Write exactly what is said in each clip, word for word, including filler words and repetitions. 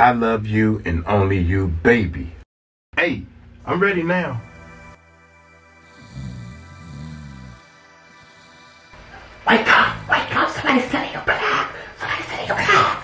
I love you and only you, baby. Hey, I'm ready now. Wake up, wake up, somebody's setting you back. Somebody's setting you back.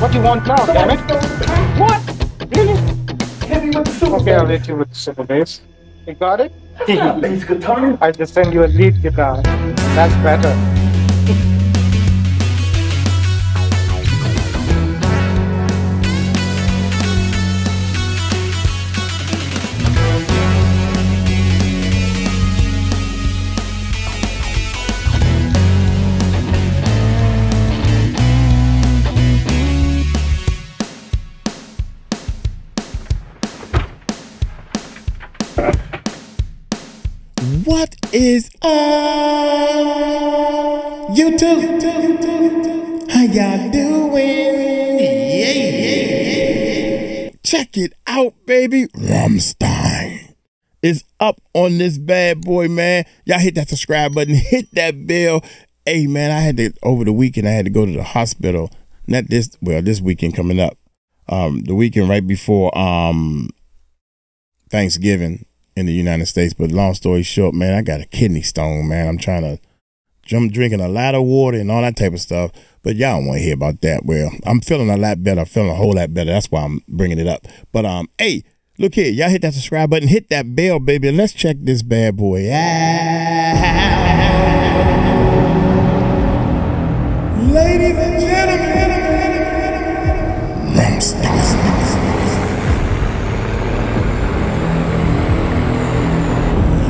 What do you want now, damn it? What? Really? Hit me with the super Okay, bass. I'll hit you with the super bass. You got it? Bass guitar? I'll just send you a lead guitar. That's better. What is up, YouTube? How y'all doing? Yeah, yeah, yeah. Check it out, baby. Rammstein is up on this bad boy, man. Y'all hit that subscribe button, hit that bell. Hey, man, I had to, over the weekend, I had to go to the hospital. Not this, well, this weekend coming up. Um, the weekend right before um, Thanksgiving. In the United States, but long story short, man, I got a kidney stone, man. I'm trying to, I'm drinking a lot of water and all that type of stuff, but y'all don't want to hear about that. Well, I'm feeling a lot better. I'm feeling a whole lot better. That's why I'm bringing it up. But, um, hey, look here. Y'all hit that subscribe button. Hit that bell, baby. And let's check this bad boy out. Ladies and gentlemen, Rammstein.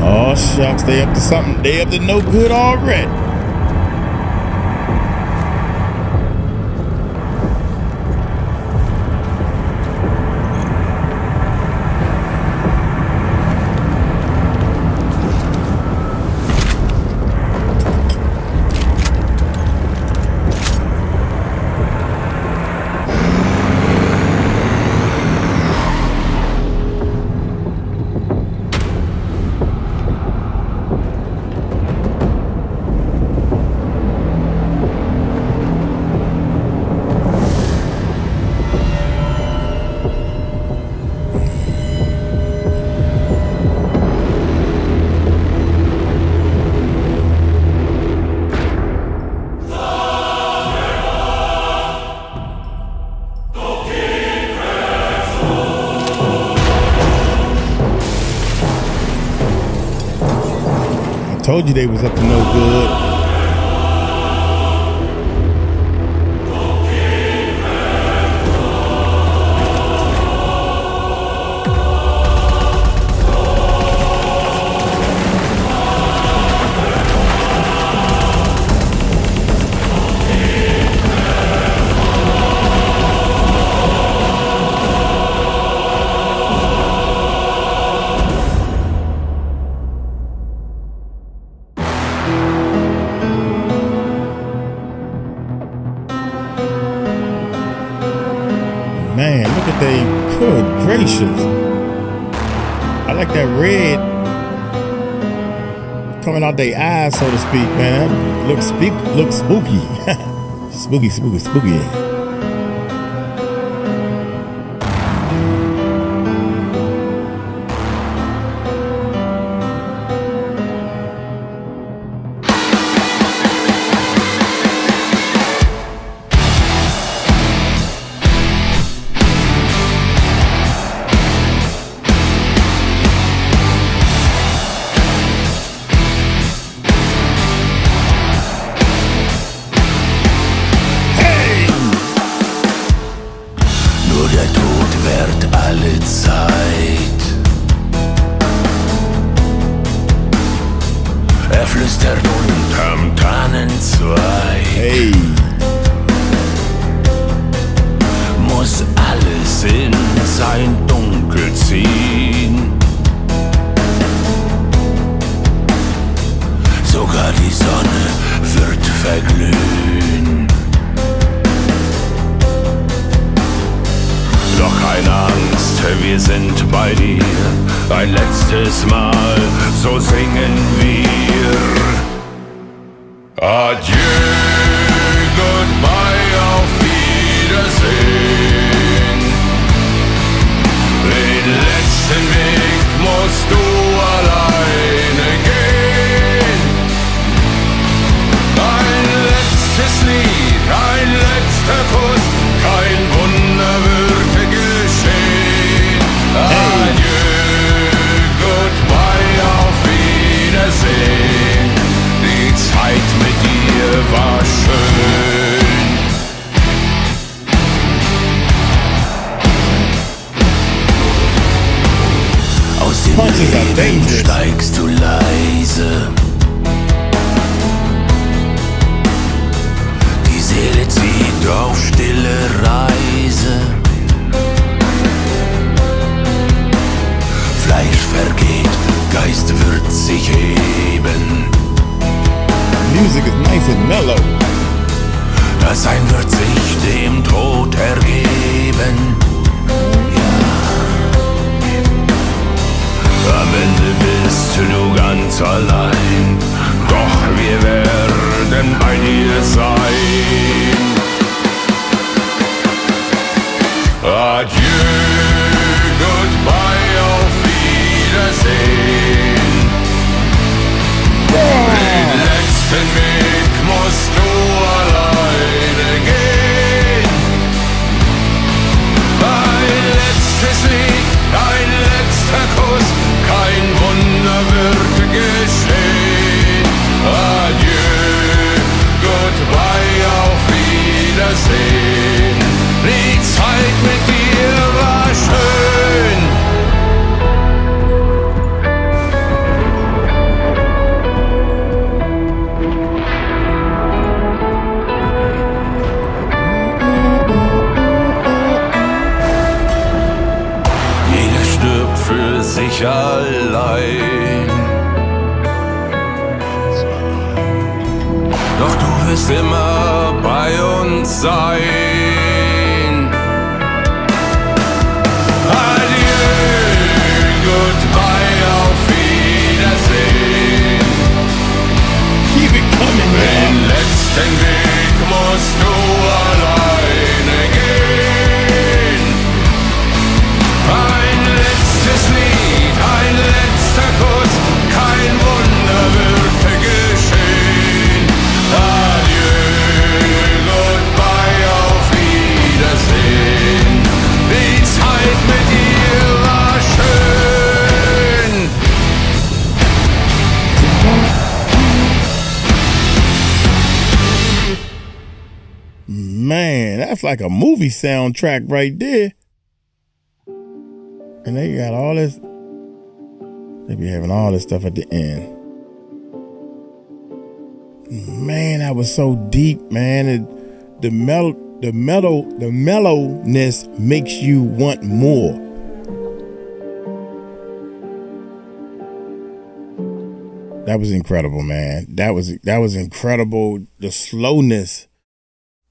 Oh, shucks, they up to something. They up to no good already. Told you they was up to no good. Man, look at they, good gracious. I like that red coming out their eyes, so to speak, man. Look, speak, look spooky. Spooky, spooky, spooky. wir sind bei dir. Ein letztes Mal, so singen wir. Adieu, goodbye, auf Wiedersehen. Den letzten Weg musst du alleine gehen. Ein letztes Lied, ein letzter Kuss, kein Wunder würde geschehen. Adieu, goodbye, auf Wiedersehen. Die Zeit mit dir war schön. Aus dem Leben steigst du leise, die Seele zieht auf stille Reise. Fleisch vergeht, Geist wird sich heben. Music is nice and mellow. Das Sein wird sich dem Tod ergeben. Am Ende bist du ganz allein, doch wir werden bei dir sein. Adieu, goodbye, auf Wiedersehen. Yeah. Den letzten Weg musst du alleine gehen. Ein letztes Lied, ein letzter Kuss. Kein Wunder wird geschehen. Adieu, goodbye, auf Wiedersehen. Die Zeit mit dir war schön. Sich allein, doch du wirst immer bei uns sein. Adieu, goodbye, auf Wiedersehen. Den letzten Weg musst du alleine gehen. Ein letztes Lied, ein letzter Kuss, kein Wunder wird geschehen. Adieu, goodbye, auf Wiedersehen. Die Zeit mit dir war schön. Man, that's like a movie soundtrack right there. And they got all this... They be having all this stuff at the end. Man, that was so deep, man. It, the mellow, the mellow, the mellowness makes you want more. That was incredible, man. That was that was incredible. The slowness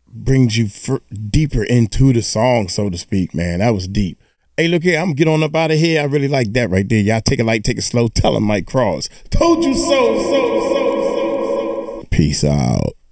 brings you f deeper into the song, so to speak, man. That was deep. Hey, look here, I'm gonna get on up out of here. I really like that right there. Y'all take it light, take it slow. Tell him Mike Cross. Told you so, so, so, so, so. Peace out.